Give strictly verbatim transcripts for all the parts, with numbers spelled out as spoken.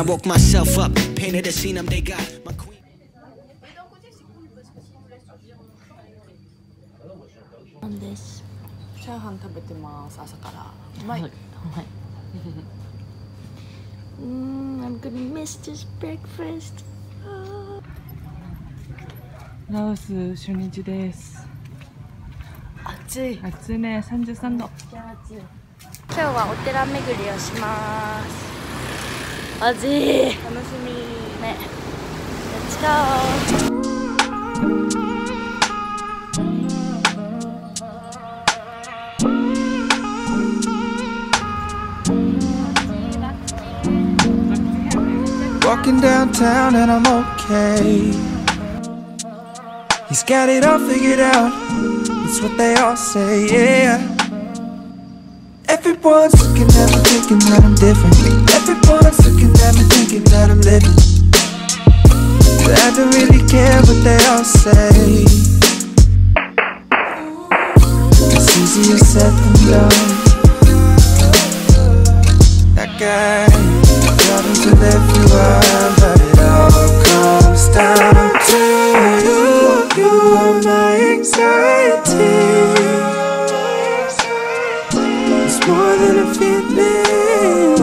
I woke myself up, painted a scene, they got my queen.なんです。チャーハン食べてます。朝から。うまい。うまい。うん、I'm gonna miss this breakfast. ラオス初日です。暑い。暑いね。さんじゅうさんど。暑い。今日はお寺巡りをします。暑い。楽しみね。Let's go. Walking downtown and I'm okay. He's got it all figured out. It's what they all say, yeah. Everyone's looking at me thinking that I'm different. Everyone's looking at me thinking that I'm living. But I don't really care what they all say. It's easier said than done. That guy to live you up, but it all comes down to you. You are my anxiety. It's more than a feeling.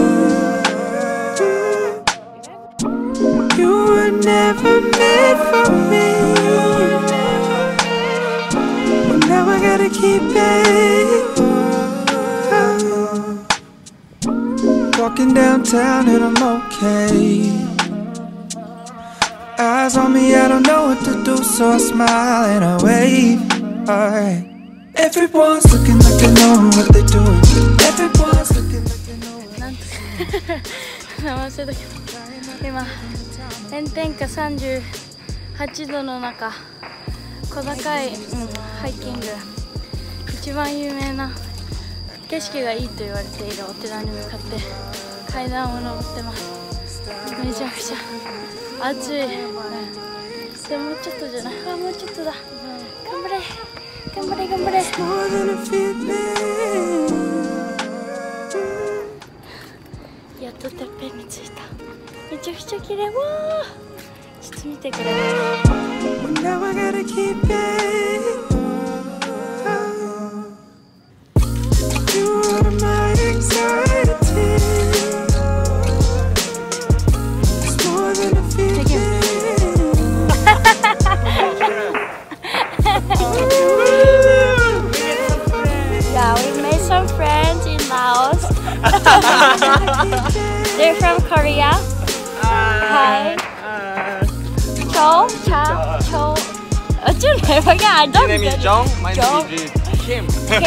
You were never made for me. Well, now I gotta keep it. Walking downtown and I'm okay. Eyes on me, I don't know what to do, so I smile and I wave. Alright. Everyone's looking like they know what they're doing. Everyone's looking like they know what they're doing. 炎天下さんじゅうはちどの中、小高いハイキング、一番有名な景色がいいと言われているお寺に向かって階段を登ってます。めちゃくちゃ暑い。でももうちょっとじゃない。あ、もうちょっとだ。頑張れ頑張れ頑張れ。やっとてっぺんに着いた。めちゃくちゃ綺麗。わー、ちょっと見てくれる。They're from Korea. Uh, Hi. Uh, Cho, Cha, Cho. What's your name? I don't know. My name is Jong. My name is Kim. Kim.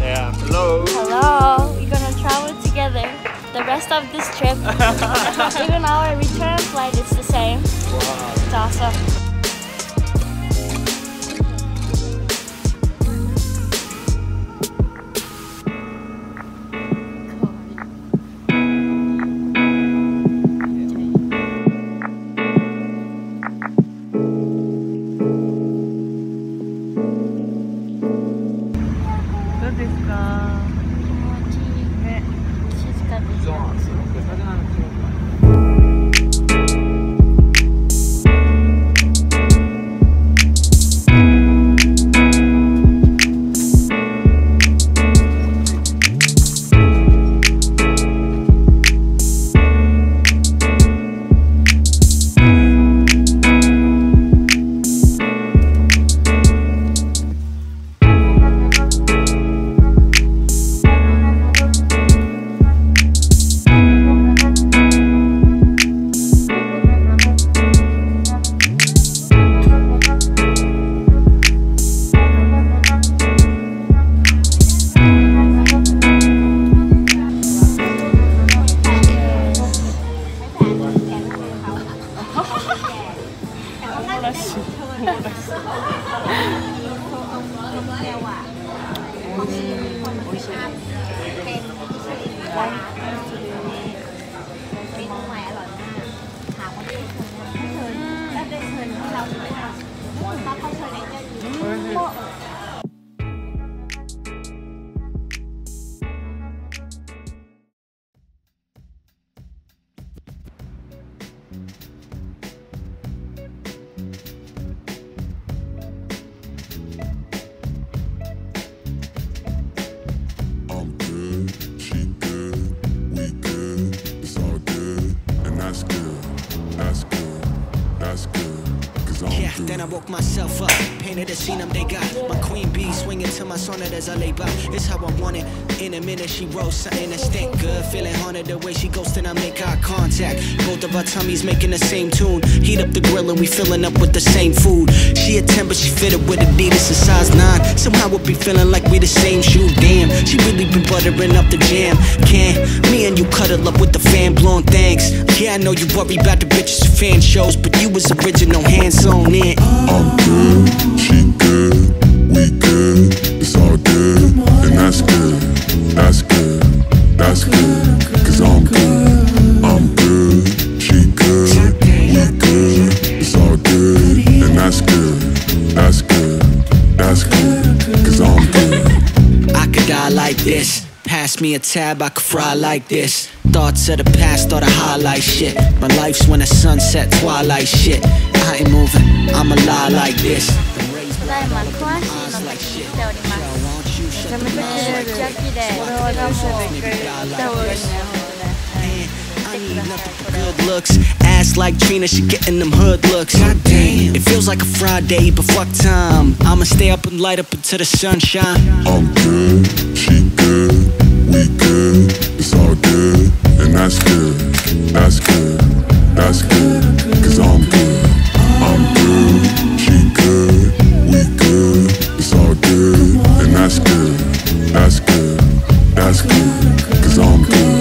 Yeah. Hello. Hello. We're gonna travel together the rest of this trip. Even our return flight is the same. Wow. It's awesome. Thank you. Then I woke myself up, painted a scene I'm they got. My queen bee swinging to my sonnet as I lay by. It's how I want it. In a minute she wrote something that stink good. Feeling haunted the way she ghosts and I make eye contact. Both of our tummies making the same tune. Heat up the grill and we filling up with the same food. She a ten but she fitted with Adidas and size nine. Somehow we'll be feeling like we the same shoe. Damn, she really be buttering up the jam. Can me and you cuddle up with the fan blown thanks. Yeah, I know you worry about the bitches who fan shows, but you was original, hands on it. I'm good, she good, we good. It's all good, and that's good. That's good, that's good. Cause I'm good, I'm good, she good, we good. It's all good, and that's good. That's good, that's good. Cause I'm good. I could die like this. Pass me a tab, I could fry like this. Thoughts of the past or the highlight shit. My life's when the sunset, twilight shit. I ain't moving, I'm a lie like this. Good looks, ass like Trina, she getting them hood looks. God damn, it feels like a Friday, but fuck time. I'ma stay up and light up until the sunshine. I'm good, she good, we good. It's all good, and that's good, that's good, that's good. Cause I'm good, I'm good, she good, we good. It's all good, and that's good, that's good, that's good. Cause I'm good.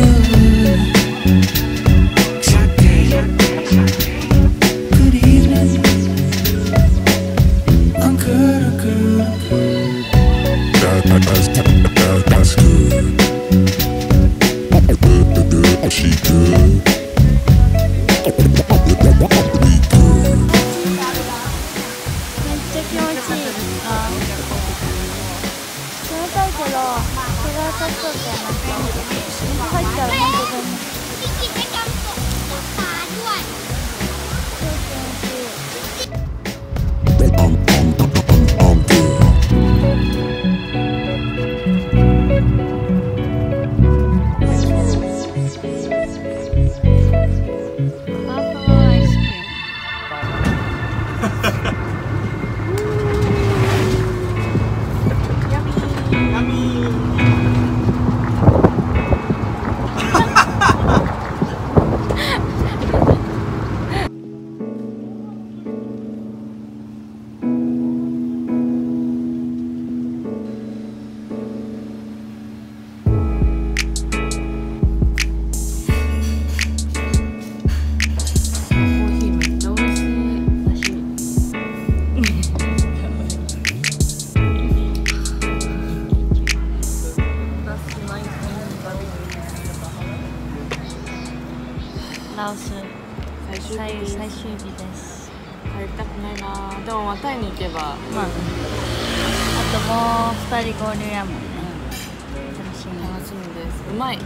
楽しみです。うまい。